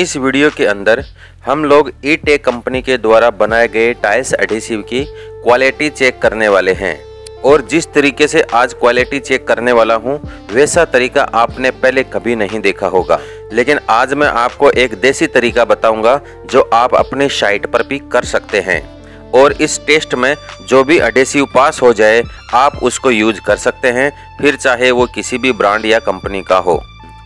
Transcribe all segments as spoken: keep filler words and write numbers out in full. इस वीडियो के अंदर हम लोग ईटेक कंपनी के द्वारा बनाए गए टाइल्स एडहेसिव की क्वालिटी चेक करने वाले हैं और जिस तरीके से आज क्वालिटी चेक करने वाला हूं वैसा तरीका आपने पहले कभी नहीं देखा होगा, लेकिन आज मैं आपको एक देसी तरीका बताऊंगा जो आप अपनी साइट पर भी कर सकते हैं और इस टेस्ट में जो भी एडहेसिव पास हो जाए आप उसको यूज कर सकते हैं, फिर चाहे वो किसी भी ब्रांड या कंपनी का हो।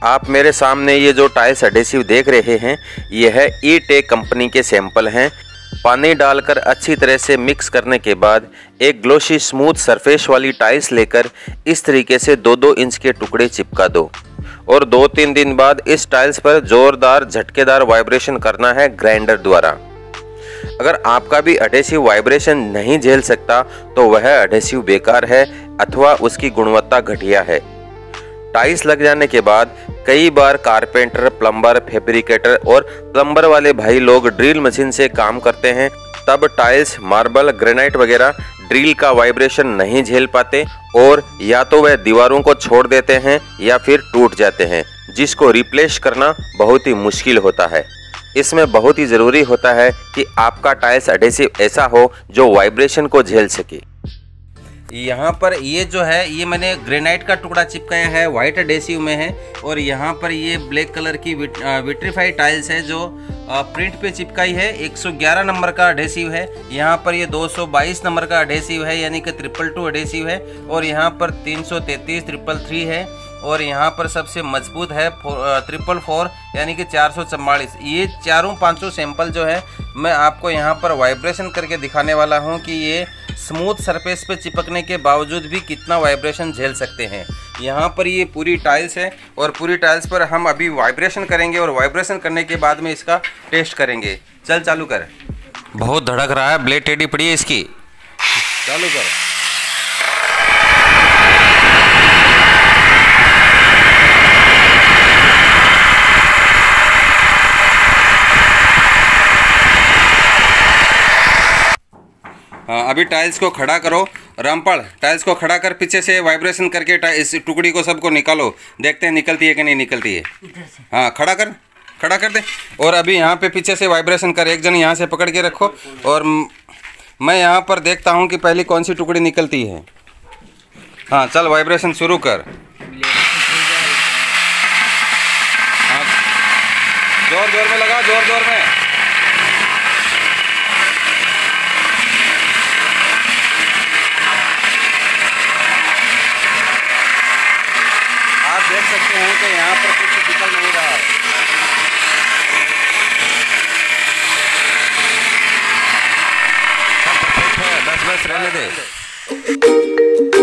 आप मेरे सामने ये जो टाइल्स एडहेसिव देख रहे हैं यह है ईटेक कंपनी के सैंपल हैं। पानी डालकर अच्छी तरह से मिक्स करने के बाद एक ग्लोसी स्मूथ सरफेस वाली टाइल्स लेकर इस तरीके से दो दो इंच के टुकड़े चिपका दो और दो तीन दिन बाद इस टाइल्स पर जोरदार झटकेदार वाइब्रेशन करना है ग्राइंडर द्वारा। अगर आपका भी एडहेसिव वाइब्रेशन नहीं झेल सकता तो वह एडहेसिव बेकार है अथवा उसकी गुणवत्ता घटिया है। टाइल्स लग जाने के बाद कई बार कारपेंटर, प्लम्बर, फैब्रिकेटर और प्लम्बर वाले भाई लोग ड्रिल मशीन से काम करते हैं, तब टाइल्स, मार्बल, ग्रेनाइट वगैरह ड्रिल का वाइब्रेशन नहीं झेल पाते और या तो वह दीवारों को छोड़ देते हैं या फिर टूट जाते हैं, जिसको रिप्लेस करना बहुत ही मुश्किल होता है। इसमें बहुत ही ज़रूरी होता है कि आपका टाइल्स एडहेसिव ऐसा हो जो वाइब्रेशन को झेल सके। यहाँ पर ये जो है ये मैंने ग्रेनाइट का टुकड़ा चिपकाया है, वाइट एडहेसिव में है, और यहाँ पर ये ब्लैक कलर की विट, विट्रीफाइड टाइल्स है जो प्रिंट पे चिपकाई है। एक सौ ग्यारह नंबर का एडहेसिव है, यहाँ पर ये दो सौ बाईस नंबर का एडहेसिव है यानी कि ट्रिपल टू एडहेसिव है, और यहाँ पर तीन सौ तैंतीस ट्रिपल थ्री है, और यहाँ पर सबसे मजबूत है ट्रिपल फोर यानी कि चार सौ चवालीस। ये चारों पाँचों सैंपल जो है मैं आपको यहाँ पर वाइब्रेशन करके दिखाने वाला हूँ कि ये स्मूथ सरफेस पे चिपकने के बावजूद भी कितना वाइब्रेशन झेल सकते हैं। यहाँ पर ये पूरी टाइल्स है और पूरी टाइल्स पर हम अभी वाइब्रेशन करेंगे और वाइब्रेशन करने के बाद में इसका टेस्ट करेंगे। चल चालू कर। बहुत धड़क रहा है, ब्लेड टेढ़ी पड़ी है इसकी। चालू कर। अभी टाइल्स को खड़ा करो रामपाल, टाइल्स को खड़ा कर पीछे से वाइब्रेशन करके इस टुकड़ी को सबको निकालो, देखते हैं निकलती है कि नहीं निकलती है। हाँ, खड़ा कर, खड़ा कर दे। और अभी यहाँ पे पीछे से वाइब्रेशन कर, एक जन यहाँ से पकड़ के रखो और मैं यहाँ पर देखता हूँ कि पहली कौन सी टुकड़ी निकलती है। हाँ चल, वाइब्रेशन शुरू कर। हाँ, जोर जोर में लगा, जोर जोर में। सकते हैं कि यहाँ पर कुछ निकल नहीं रहा है। सब परफेक्ट है, बस बस रहने दे।